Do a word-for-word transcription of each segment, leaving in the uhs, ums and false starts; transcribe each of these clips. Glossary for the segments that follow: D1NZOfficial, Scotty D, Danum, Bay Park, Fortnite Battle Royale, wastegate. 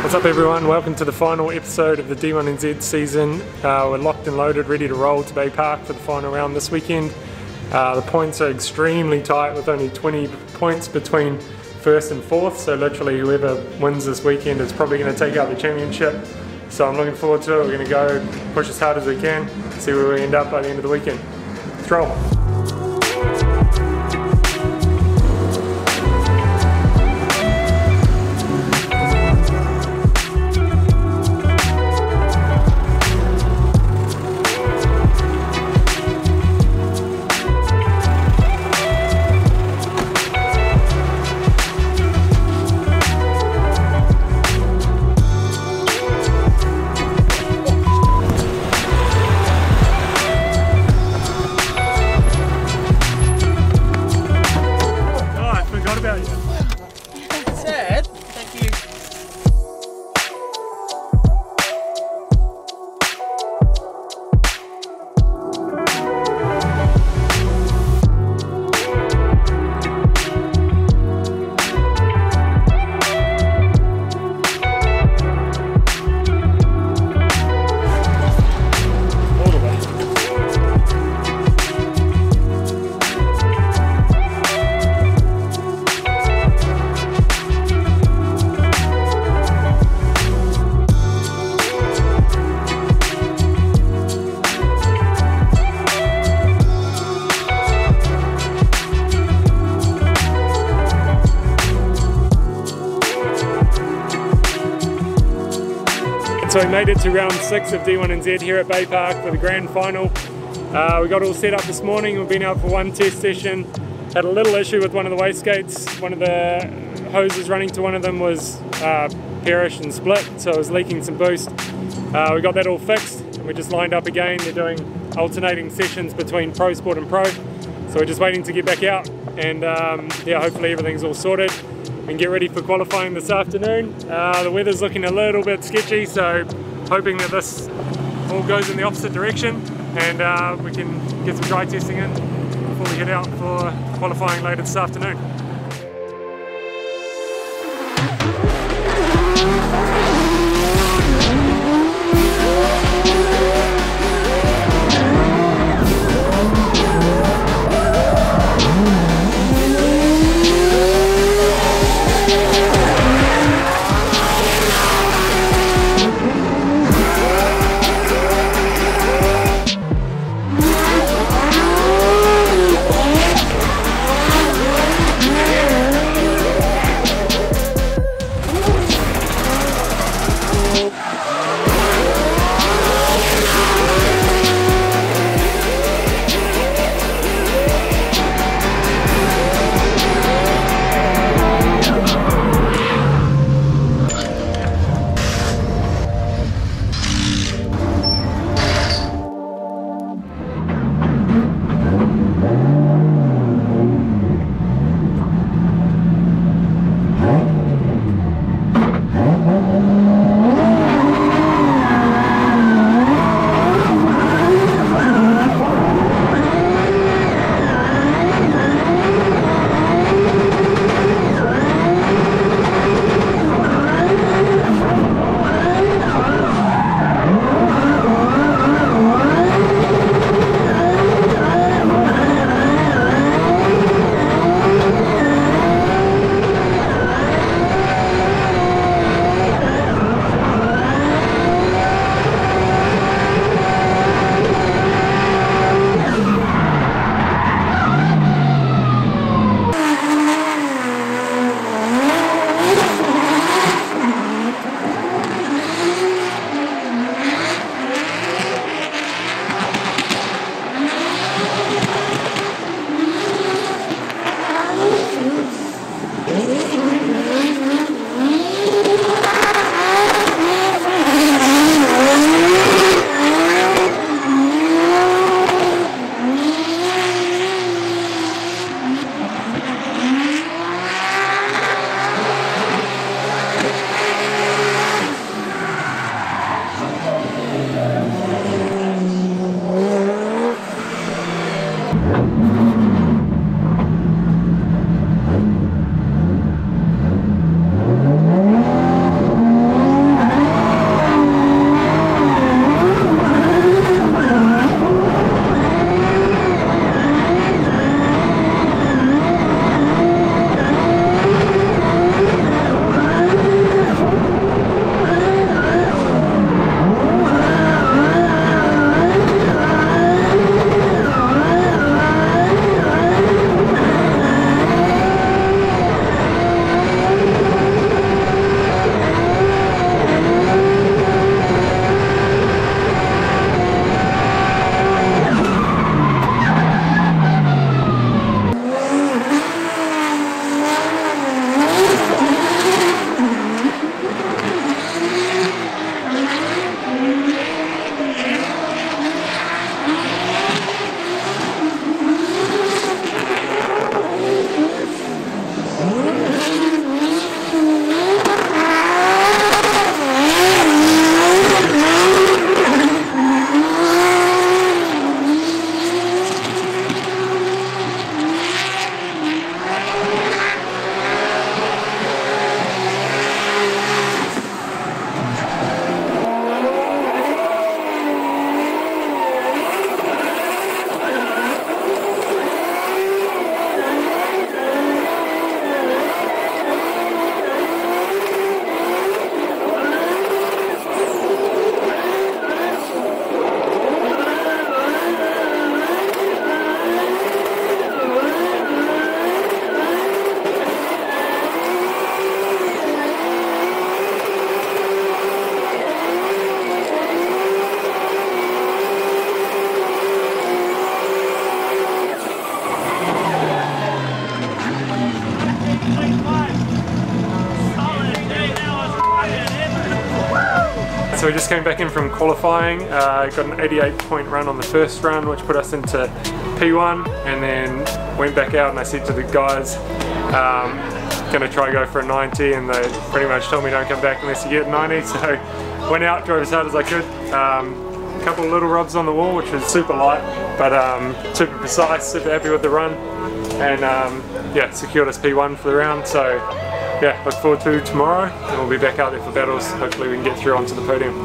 What's up everyone, welcome to the final episode of the D one N Z season. Uh, we're locked and loaded, ready to roll to Bay Park for the final round this weekend. Uh, the points are extremely tight with only twenty points between first and fourth, so literally whoever wins this weekend is probably going to take out the championship. So I'm looking forward to it. We're going to go push as hard as we can, see where we end up by the end of the weekend. Let's roll. So we made it to round six of D one N Z here at Bay Park for the grand final. Uh, we got all set up this morning. We've been out for one test session. Had a little issue with one of the wastegates. One of the hoses running to one of them was uh, perished and split, so it was leaking some boost. Uh, we got that all fixed and we just lined up again. They're doing alternating sessions between Pro Sport and Pro. So we're just waiting to get back out and um, yeah, hopefully everything's all sorted and get ready for qualifying this afternoon. Uh, the weather's looking a little bit sketchy, so hoping that this all goes in the opposite direction and uh, we can get some dry testing in before we head out for qualifying later this afternoon. So we just came back in from qualifying, uh, got an eighty-eight point run on the first run, which put us into P one, and then went back out and I said to the guys, um, gonna try go for a ninety, and they pretty much told me don't come back unless you get ninety, so went out, drove as hard as I could. Um, a couple of little rubs on the wall, which was super light, but um, super precise, super happy with the run, and um, yeah, secured us P one for the round, so yeah, look forward to tomorrow, and we'll be back out there for battles. Hopefully we can get through onto the podium.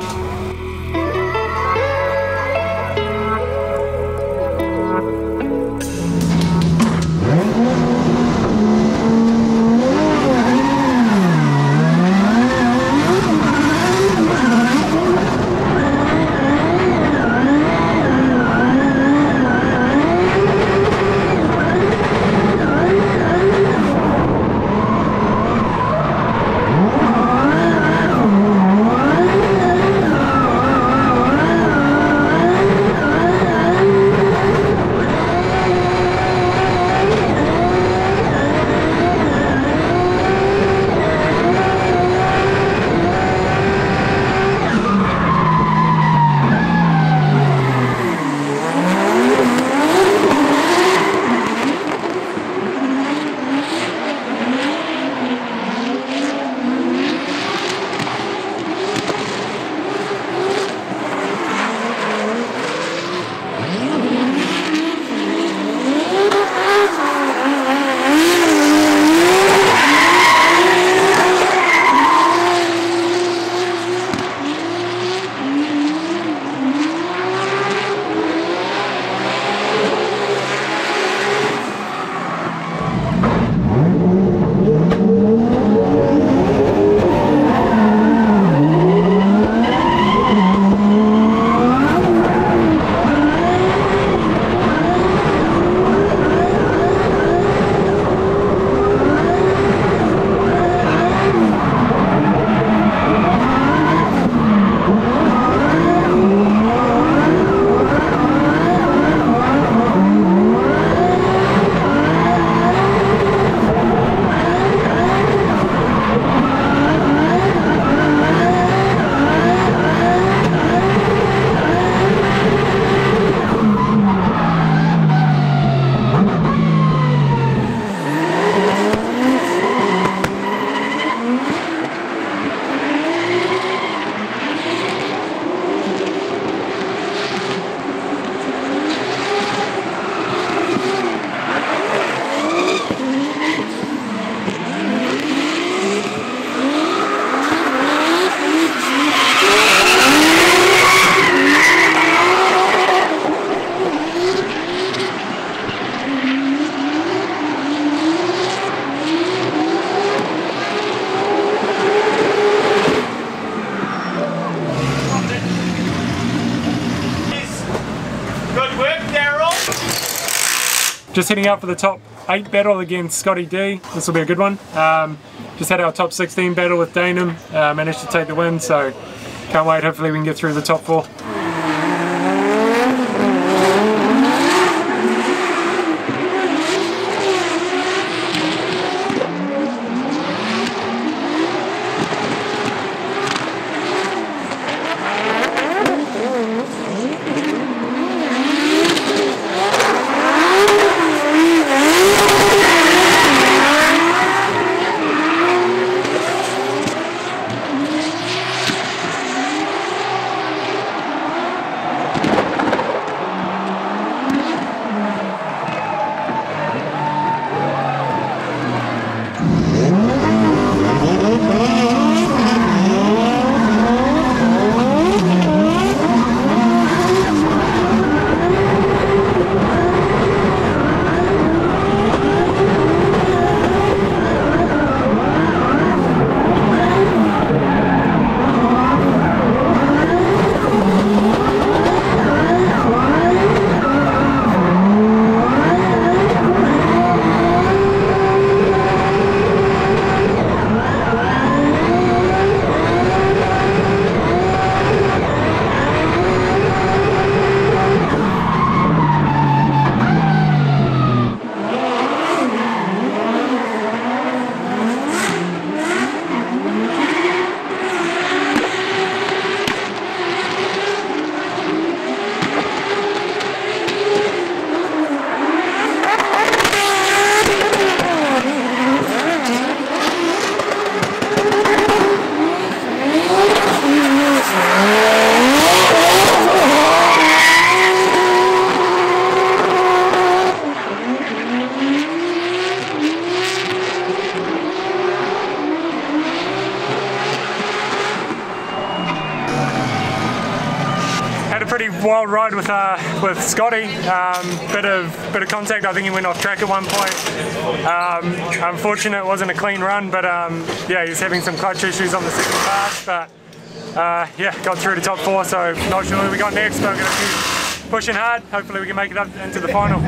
Just heading out for the top eight battle against Scotty D. This will be a good one. Um, just had our top sixteen battle with Danum, uh, managed to take the win, so can't wait, hopefully we can get through the top four. pretty wild ride with uh, with Scotty. Um, bit of bit of contact. I think he went off track at one point. Um, unfortunate, it wasn't a clean run, but um, yeah, he was having some clutch issues on the second pass. But uh, yeah, got through to top four. So not sure who we got next, but we're gonna keep pushing hard. Hopefully, we can make it up into the final.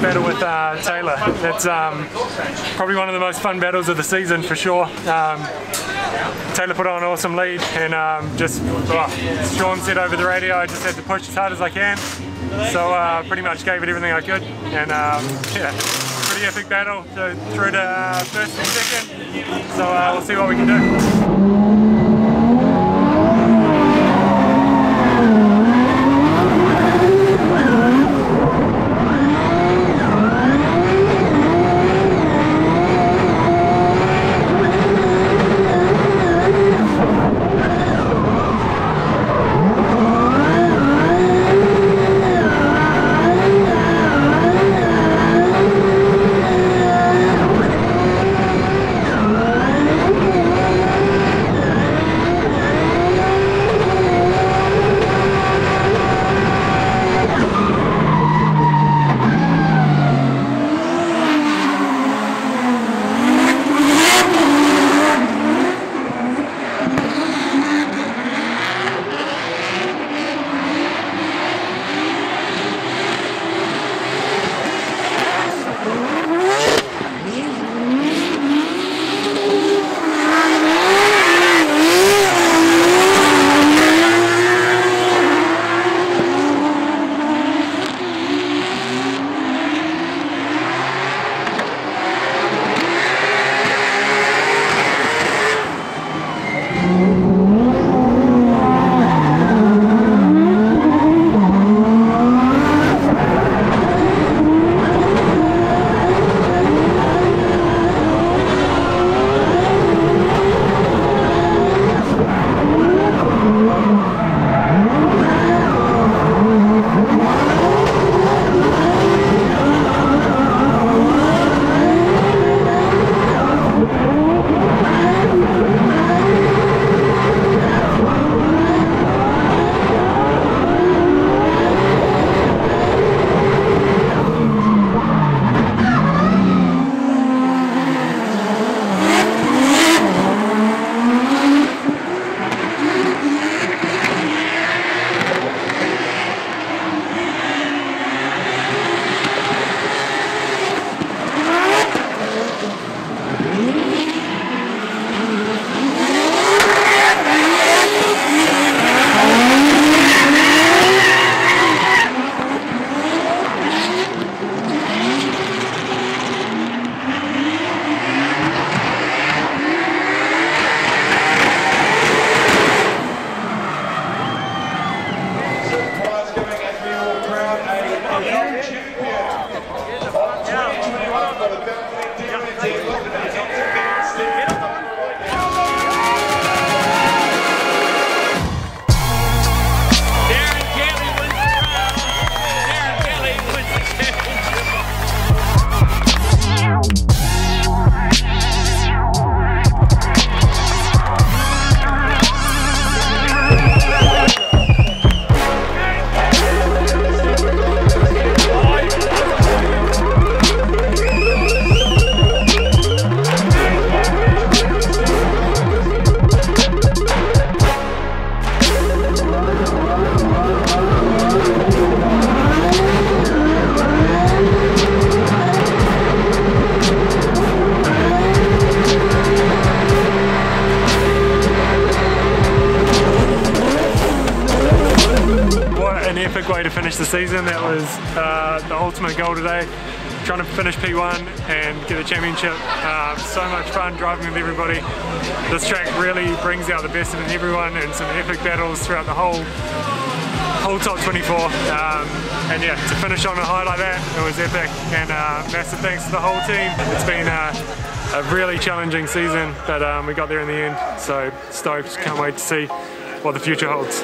Battle with uh, Taylor. It's um, probably one of the most fun battles of the season for sure. Um, Taylor put on an awesome lead, and um, just oh, Sean said over the radio, I just had to push as hard as I can. So uh, pretty much gave it everything I could, and um, yeah, pretty epic battle to, through to uh, first and second. So uh, we'll see what we can do. season. That was uh, the ultimate goal today, trying to finish P one and get the championship. Uh, so much fun driving with everybody. This track really brings out the best in everyone, and some epic battles throughout the whole whole top twenty-four. Um, and yeah, to finish on a high like that, it was epic. And uh, massive thanks to the whole team. It's been uh, a really challenging season, but um, we got there in the end. So stoked, can't wait to see what the future holds.